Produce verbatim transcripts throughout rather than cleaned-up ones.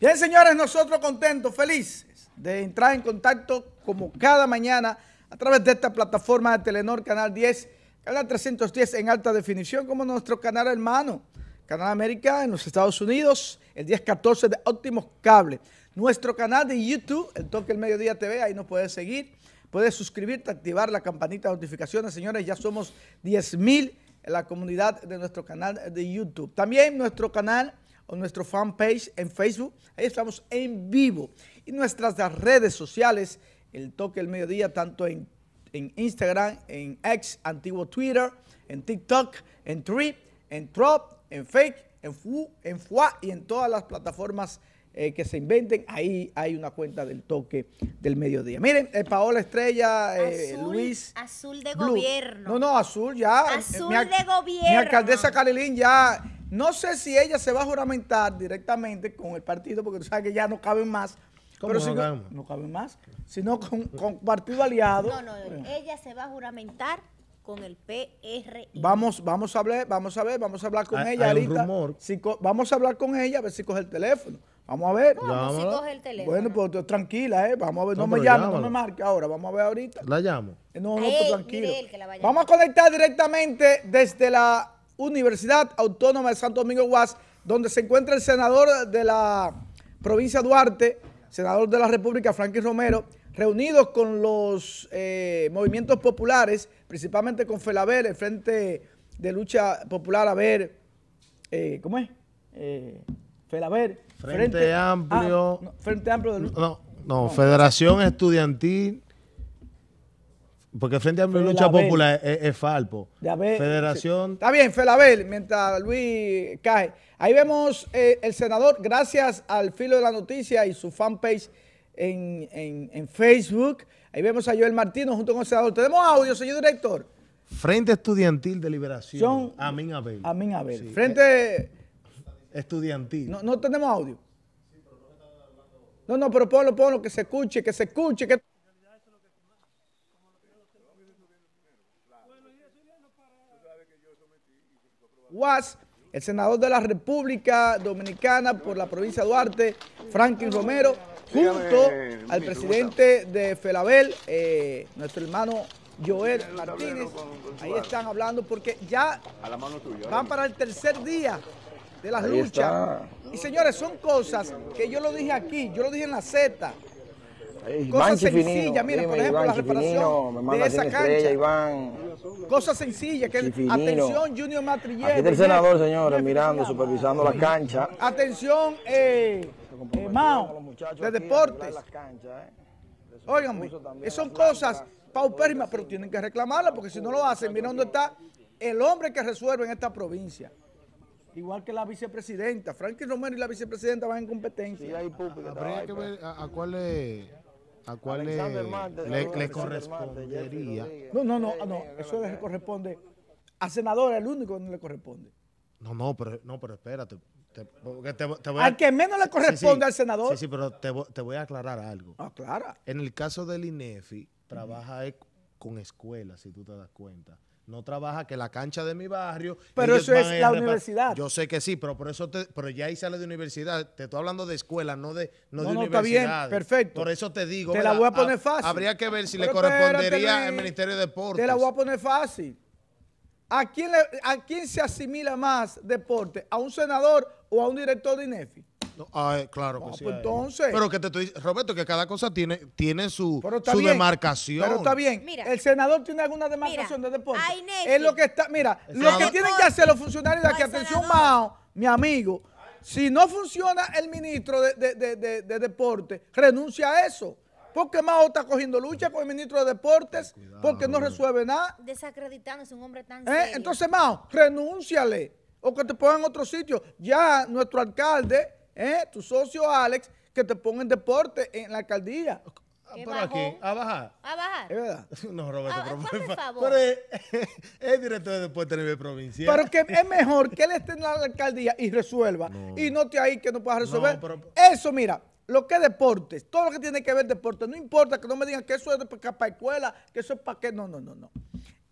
Bien, señores, nosotros contentos, felices de entrar en contacto como cada mañana a través de esta plataforma de Telenor Canal diez, Canal trescientos diez en alta definición, como nuestro canal hermano, Canal América en los Estados Unidos, el diez catorce de Óptimos Cable. Nuestro canal de YouTube, el Toque del Mediodía T V, ahí nos puedes seguir, puedes suscribirte, activar la campanita de notificaciones. Señores, ya somos diez mil en la comunidad de nuestro canal de YouTube. También nuestro canal o nuestro fanpage en Facebook, ahí estamos en vivo. Y nuestras redes sociales, el Toque del Mediodía, tanto en, en Instagram, en X, antiguo Twitter, en TikTok, en Trip, en Trop, en Fake, en Fu, en Fua y en todas las plataformas eh, que se inventen. Ahí hay una cuenta del Toque del Mediodía. Miren, eh, Paola Estrella, eh, azul, Luis. Azul de Blue. Gobierno. No, no, azul ya. Azul eh, de gobierno. Mi alcaldesa Carilín ya... No sé si ella se va a juramentar directamente con el partido, porque tú sabes que ya no caben más. ¿Cómo pero no, si no, no caben más, sino con, con partido aliado. No, no, bueno. Ella se va a juramentar con el P R I. Vamos, vamos a hablar, vamos a ver, vamos a hablar con hay, ella hay ahorita. Rumor. Si vamos a hablar con ella a ver si coge el teléfono. Vamos a ver. ¿Cómo si coge el teléfono? Bueno, pues tranquila, eh. Vamos a ver. No, no me llame, llámalo. No me marque ahora. Vamos a ver ahorita. La llamo. No, no, pues tranquilo. A vamos a conectar directamente desde la Universidad Autónoma de Santo Domingo, U A S, donde se encuentra el senador de la provincia Duarte, senador de la República, Franklin Romero, reunidos con los eh, movimientos populares, principalmente con Felabel, el Frente de Lucha Popular, a ver, eh, ¿cómo es? Eh, Felabel. Frente, Frente Amplio. Ah, no, Frente Amplio de Lucha. No, no, no, Federación Estudiantil. Porque Frente Amplio de Lucha Popular es, es Falpo. Abel, Federación. Sí. Está bien, Felabel, mientras Luis cae. Ahí vemos eh, el senador, gracias al Filo de la Noticia y su fanpage en, en, en Facebook. Ahí vemos a Joel Martínez junto con el senador. Tenemos audio, señor director. Frente Estudiantil de Liberación. Son, Amín Abel. Amín Abel. Sí. Frente Estudiantil. No, no tenemos audio. Sí, pero no, está hablando. no, no, pero ponlo, ponlo, que se escuche, que se escuche, que... U A S, el senador de la República Dominicana por la provincia de Duarte, Franklin Romero, junto al presidente de Felabel, eh, nuestro hermano Joel Martínez. Ahí están hablando porque ya van para el tercer día de las luchas. Y señores, son cosas que yo lo dije aquí, yo lo dije en la Z. Cosas sencillas, mira, por ejemplo, la reparación de esa cancha. Cosas sencillas, que Chifinino. Atención, Junior Matrillero. Aquí está el senador, señores, mirando, supervisando la cancha. Atención, eh, eh, Mao, de deportes. Óiganme, son cosas paupérrimas, pero tienen que reclamarlas, porque si no lo hacen, mira dónde está el hombre que resuelve en esta provincia. Igual que la vicepresidenta. Franklin Romero y la vicepresidenta van en competencia. Sí, hay público, habría que ver a, a cuál es... ¿A cuál le, le, le correspondería? No, no, no, no, eso le corresponde a senador, el único que no le corresponde. No, no, pero, no, pero espérate. Te, te, te voy a... Al que menos le corresponde sí, sí, al senador. Sí, sí, pero te, te voy a aclarar algo. Aclara. En el caso del INEFI, trabaja uh-huh. con escuelas, si tú te das cuenta. No trabaja que la cancha de mi barrio... Pero eso es la universidad. Yo sé que sí, pero por eso te, pero ya ahí sale de universidad. Te estoy hablando de escuela, no de, no no, de no, universidad. Está bien, perfecto. Por eso te digo... Te la voy a poner fácil. Habría que ver si pero le correspondería al Ministerio de Deportes. Te la voy a poner fácil. ¿A quién, le, ¿A quién se asimila más deporte? ¿A un senador o a un director de INEFI? No, ah, claro que no, sí. Pues entonces, pero que te estoy Roberto, que cada cosa tiene, tiene su, su bien, demarcación. Pero está bien. Mira, el senador tiene alguna demarcación mira, de deporte. Es lo que está. Mira, el lo senador, que tienen que hacer los funcionarios de aquí, atención, Mao, mi amigo. Si no funciona el ministro de, de, de, de, de deporte, renuncia a eso. Porque Mao está cogiendo lucha con el ministro de deportes, cuidado, porque no resuelve nada. Desacreditándose un hombre tan serio. ¿Eh? Entonces, Mao, renúnciale. O que te pongan en otro sitio. Ya nuestro alcalde. Eh, tu socio Alex, que te ponga en deporte en la alcaldía. ¿Pero bajó? Aquí? ¿A bajar? ¿A bajar? ¿Es verdad? No, Roberto, a, por, por favor. Pero es, es director de deporte a nivel provincial. Pero que es mejor que él esté en la alcaldía y resuelva. No. Y no te ahí que no puedas resolver. No, pero, eso, mira, lo que es deportes, todo lo que tiene que ver deporte, no importa que no me digan que eso es para escuela, que eso es para qué. No, no, no, no.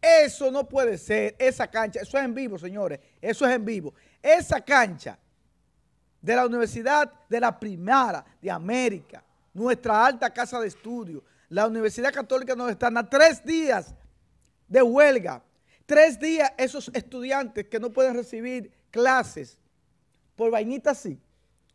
Eso no puede ser, esa cancha, eso es en vivo, señores. Eso es en vivo. Esa cancha de la Universidad de la Primera de América, nuestra alta casa de estudio, la Universidad Católica Nordestana, tres días de huelga, tres días esos estudiantes que no pueden recibir clases por vainitas así.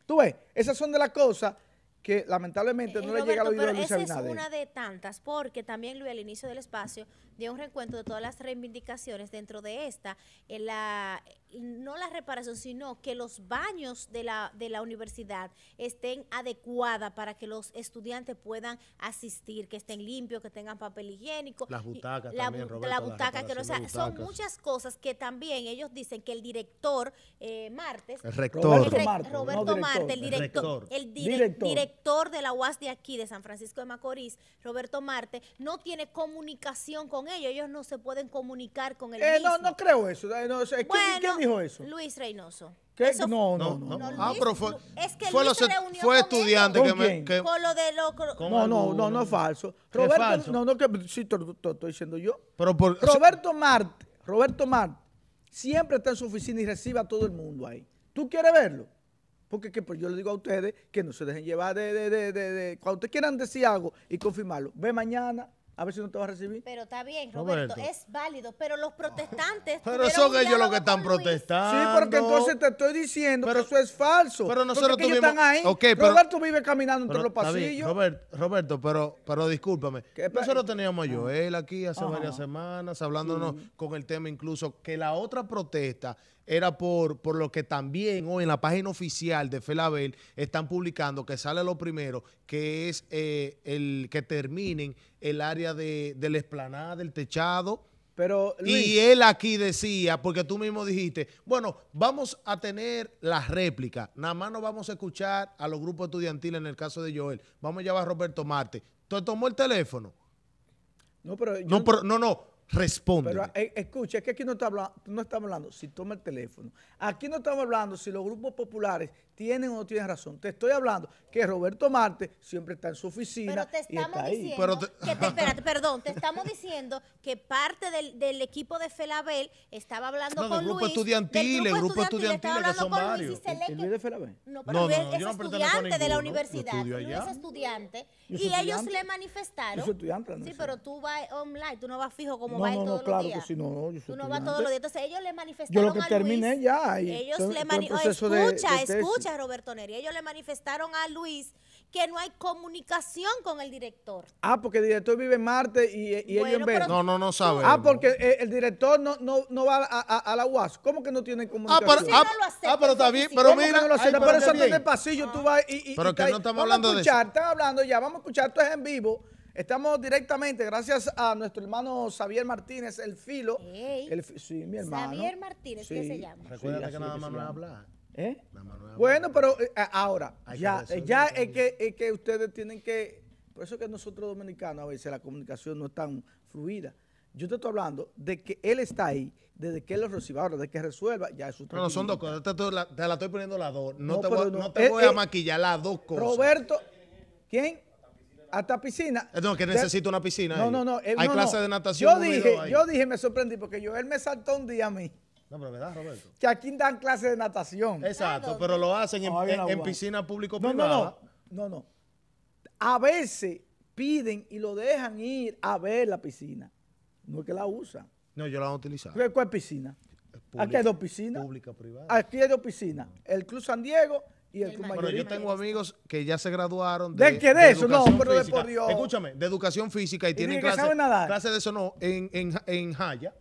Tú ves, esas son de las cosas que lamentablemente eh, no Roberto, le llega al oído de Luis Abinader. Esa es una de tantas, porque también Luis al inicio del espacio dio un recuento de todas las reivindicaciones dentro de esta, en la, no la reparación, sino que los baños de la, de la universidad estén adecuadas para que los estudiantes puedan asistir, que estén limpios, que tengan papel higiénico. Las butacas la, también, Roberto, la butaca, que no, o sea, son muchas cosas que también ellos dicen que el director eh, Martes, el rector, el re, Marte, Roberto no, Marte, el director, el dire, director. director director de la U A S de aquí, de San Francisco de Macorís, Roberto Marte, no tiene comunicación con ellos, ellos no se pueden comunicar con él eh, mismo. No, no creo eso. No, ¿quién, bueno, ¿quién dijo eso? Luis Reynoso. Eso, no, no, no. no, no. Luis, ah, pero fue, es que fue, los, fue estudiante él, que, me, que con lo de lo, con no, no, no, no es falso. Roberto, es falso. No, no, que sí, te lo estoy diciendo yo. Pero por, Roberto Marte, Roberto Marte, siempre está en su oficina y recibe a todo el mundo ahí. ¿Tú quieres verlo? Porque que, pues yo le digo a ustedes que no se dejen llevar de, de, de, de, de... Cuando ustedes quieran decir algo y confirmarlo, ve mañana, a ver si no te va a recibir. Pero está bien, Roberto, Roberto. es válido, pero los protestantes... Pero son ellos los que están protestando. Sí, porque entonces te estoy diciendo pero, que eso es falso. Pero nosotros tuvimos... Ellos están ahí. Okay, pero, Roberto vive caminando pero, entre los pasillos. Roberto, Roberto, pero, pero discúlpame. Nosotros teníamos a Joel aquí hace Ajá. varias semanas, hablándonos sí. con el tema incluso que la otra protesta... era por, por lo que también hoy en la página oficial de Felabel están publicando que sale lo primero, que es eh, el que terminen el área de, de la explanada, del techado. Pero, Luis, y él aquí decía, porque tú mismo dijiste, bueno, vamos a tener las réplicas, nada más no vamos a escuchar a los grupos estudiantiles en el caso de Joel, vamos a llevar a Roberto Marte. ¿Tú tomó el teléfono? No, pero... Yo... No, pero, no, no. Responde. Pero eh, escucha, es que aquí no, está hablando, no estamos hablando si toma el teléfono. Aquí no estamos hablando si los grupos populares tienen o no tienen razón. Te estoy hablando que Roberto Marte siempre está en su oficina. Pero te estamos y está diciendo ahí. Pero te... Que te, espérate, perdón, te estamos diciendo que parte del, del equipo de Felabel estaba hablando no, con grupo Luis. Estudiantil, del grupo estudiantil, el grupo estudiantil, que son varios. ¿El Luis de Felabel? No, pero no, no, no, es no estudiante de la universidad. Luis es estudiante. Y estudiante. ellos le manifestaron. Yo soy estudiante. Sí, pero tú vas online, tú no vas fijo como. No, no, no, claro que sí, no, no, yo soy Tú no vas todos los días. Entonces ellos le manifestaron a Luis. Yo lo que terminé Luis, ya. Ellos estoy, le mani oh, escucha, de, de escucha, Roberto Neri. Ellos le manifestaron a Luis que no hay comunicación con el director. Ah, porque el director vive en Marte y, y bueno, ellos en Verde. No, no, no sabe. Ah, porque el director no, no, no va a, a, a la U A S. ¿Cómo que no tienen comunicación? Ah, pero, sí, ah, no acepta, ah, pero está bien, pero mira. No lo acepta, ay, pero eso está en el pasillo, ah. tú vas y... y pero y que no estamos hablando de eso. Vamos a escuchar, están hablando ya, vamos a escuchar, esto es en vivo. Estamos directamente, gracias a nuestro hermano Xavier Martínez, el filo. Hey. El, sí, mi hermano. Xavier Martínez, sí. ¿qué se llama? Recuerda sí, que nada más no habla. ¿Eh? Nada más no bueno, pero eh, ahora, Hay ya, que ya es que, es que ustedes tienen que... Por eso que nosotros dominicanos a veces la comunicación no es tan fluida. Yo te estoy hablando de que él está ahí, desde que él lo reciba, ahora de que resuelva, ya es su trabajo. No, son dos cosas, te, te, la, te la estoy poniendo las dos. No, no te voy, no, no te eh, voy a eh, maquillar las dos cosas. Roberto, ¿quién? Hasta piscina. No, que necesito una piscina. No, no, no. Él, Hay no, clases no. de natación. Yo dije, yo dije, me sorprendí porque yo, él me saltó un día a mí. No, pero ¿verdad, Roberto? Que aquí dan clases de natación. Exacto, pero lo hacen no, en, en, en piscina público-privada. No, no, no, no, no. A veces piden y lo dejan ir a ver la piscina. No es que la usan. No, yo la voy a utilizar. ¿Cuál piscina? Pública, aquí hay dos piscinas. Pública-privada. Aquí hay dos piscinas. El Club San Diego... Y el pero yo tengo amigos que ya se graduaron de, ¿De qué de eso? De no, pero de por Dios. Escúchame, de educación física y, y tienen clases clase de eso no, en, en, en Jaya.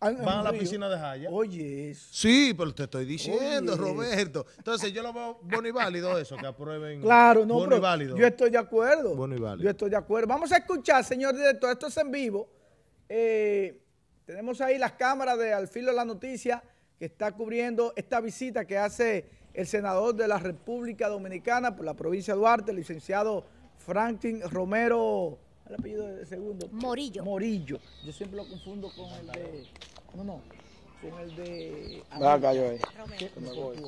Van en a la río. piscina de Jaya. Oye, eso. Sí, pero te estoy diciendo, Oye. Roberto. Entonces yo lo veo bueno y válido eso, que aprueben. Claro, no, bueno pero yo estoy de acuerdo. Bueno y válido. Yo estoy de acuerdo. Vamos a escuchar, señor director, esto es en vivo. Eh, tenemos ahí las cámaras de Al Filo de la Noticia que está cubriendo esta visita que hace... el senador de la República Dominicana por la provincia de Duarte, el licenciado Franklin Romero, el apellido de segundo. Morillo. Morillo. Yo siempre lo confundo con el de... No, no. Con el de... Ah, cayó ahí.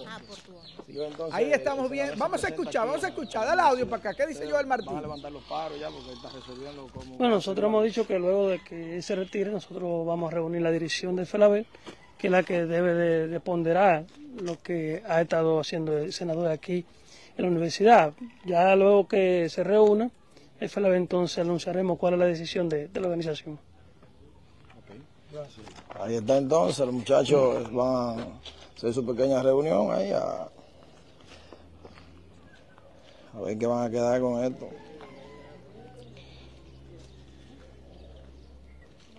Ah, por Ahí estamos bien. Vamos a escuchar, vamos a escuchar. Dale audio para acá. ¿Qué dice Joel Martínez? Vamos a levantar los paros ya porque está resolviendo como... Bueno, nosotros hemos dicho que luego de que se retire, nosotros vamos a reunir la dirección de Felabel que es la que debe de, de ponderar lo que ha estado haciendo el senador aquí en la universidad. Ya luego que se reúna, el Felabel, entonces anunciaremos cuál es la decisión de, de la organización. Okay, gracias. Ahí está entonces, los muchachos van a hacer su pequeña reunión ahí a, a ver qué van a quedar con esto.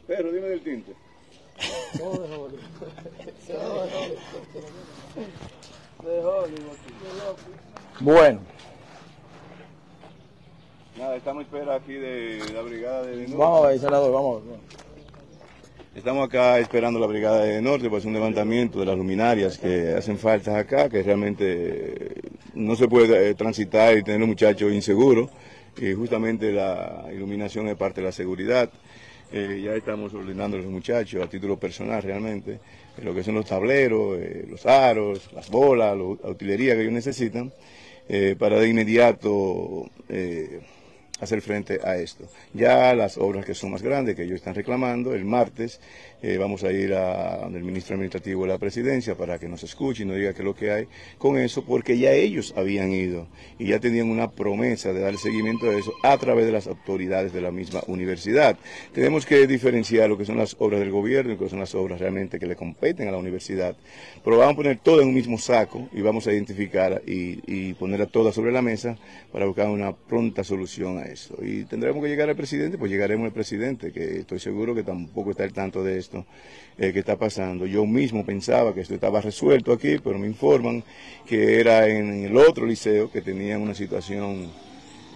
Pero dime del tinte. No, de Hollywood. De Hollywood. Bueno. Nada, estamos a espera aquí de la brigada de norte. Vamos a ver, senador, vamos. Estamos acá esperando la brigada de norte para hacer un levantamiento de las luminarias que hacen falta acá, que realmente no se puede transitar y tener los muchachos inseguros. Y justamente la iluminación es parte de la seguridad. Eh, ya estamos ordenando a los muchachos a título personal realmente, eh, lo que son los tableros, eh, los aros, las bolas, lo, la utilería que ellos necesitan, eh, para de inmediato eh, hacer frente a esto. Ya las obras que son más grandes, que ellos están reclamando, el martes eh, vamos a ir a, a el ministro administrativo de la presidencia para que nos escuche y nos diga qué es lo que hay con eso, porque ya ellos habían ido y ya tenían una promesa de dar seguimiento a eso a través de las autoridades de la misma universidad. Tenemos que diferenciar lo que son las obras del gobierno y lo que son las obras realmente que le competen a la universidad, pero vamos a poner todo en un mismo saco y vamos a identificar y, y ponerla toda sobre la mesa para buscar una pronta solución a eso. Eso. Y tendremos que llegar al presidente, pues llegaremos al presidente, que estoy seguro que tampoco está al tanto de esto eh, que está pasando. Yo mismo pensaba que esto estaba resuelto aquí, pero me informan que era en el otro liceo que tenían una situación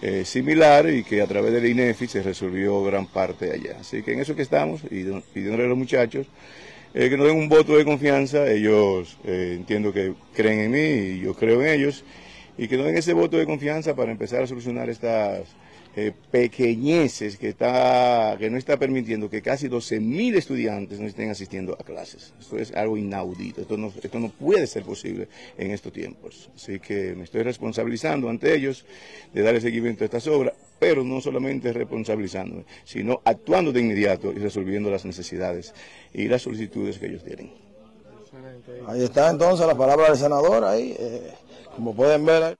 eh, similar y que a través del INEFI se resolvió gran parte allá. Así que en eso que estamos, y pidiéndole a los muchachos eh, que nos den un voto de confianza. Ellos eh, entiendo que creen en mí y yo creo en ellos, y que nos den ese voto de confianza para empezar a solucionar estas Eh, pequeñeces que, está, que no está permitiendo que casi doce mil estudiantes no estén asistiendo a clases. Esto es algo inaudito, esto no, esto no puede ser posible en estos tiempos. Así que me estoy responsabilizando ante ellos de darle seguimiento a estas obras, pero no solamente responsabilizándome, sino actuando de inmediato y resolviendo las necesidades y las solicitudes que ellos tienen. Ahí está entonces la palabra del senador, ahí, eh, como pueden ver.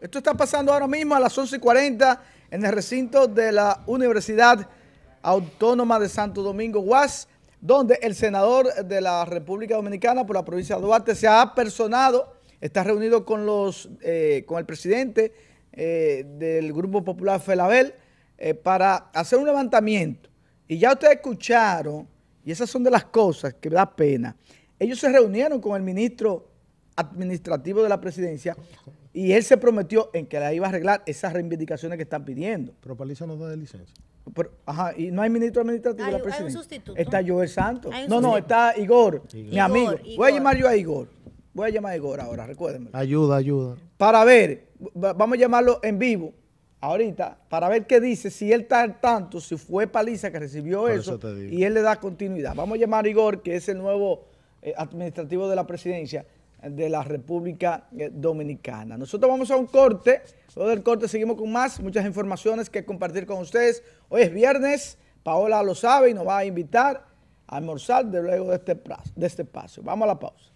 Esto está pasando ahora mismo a las once y cuarenta en el recinto de la Universidad Autónoma de Santo Domingo, U A S, donde el senador de la República Dominicana por la provincia de Duarte se ha personado, está reunido con, los, eh, con el presidente eh, del Grupo Popular Felabel eh, para hacer un levantamiento. Y ya ustedes escucharon, y esas son de las cosas que da pena, ellos se reunieron con el ministro administrativo de la presidencia y él se prometió en que la iba a arreglar esas reivindicaciones que están pidiendo. Pero Paliza no da de licencia. Pero, ajá, y no hay ministro administrativo de la presidencia. Hay un sustituto. Está Joel Santos. No, no, está Igor, Igor. mi amigo. Igor. Voy a llamar yo a Igor. Voy a llamar a Igor ahora, recuérdenme. Ayuda, ayuda. Para ver, vamos a llamarlo en vivo ahorita, para ver qué dice, si él está al tanto, si fue Paliza que recibió eso, eso y él le da continuidad. Vamos a llamar a Igor, que es el nuevo eh, administrativo de la presidencia de la República Dominicana. Nosotros vamos a un corte, luego del corte seguimos con más, muchas informaciones que compartir con ustedes. Hoy es viernes, Paola lo sabe y nos va a invitar a almorzar de luego de este, de este espacio. Vamos a la pausa.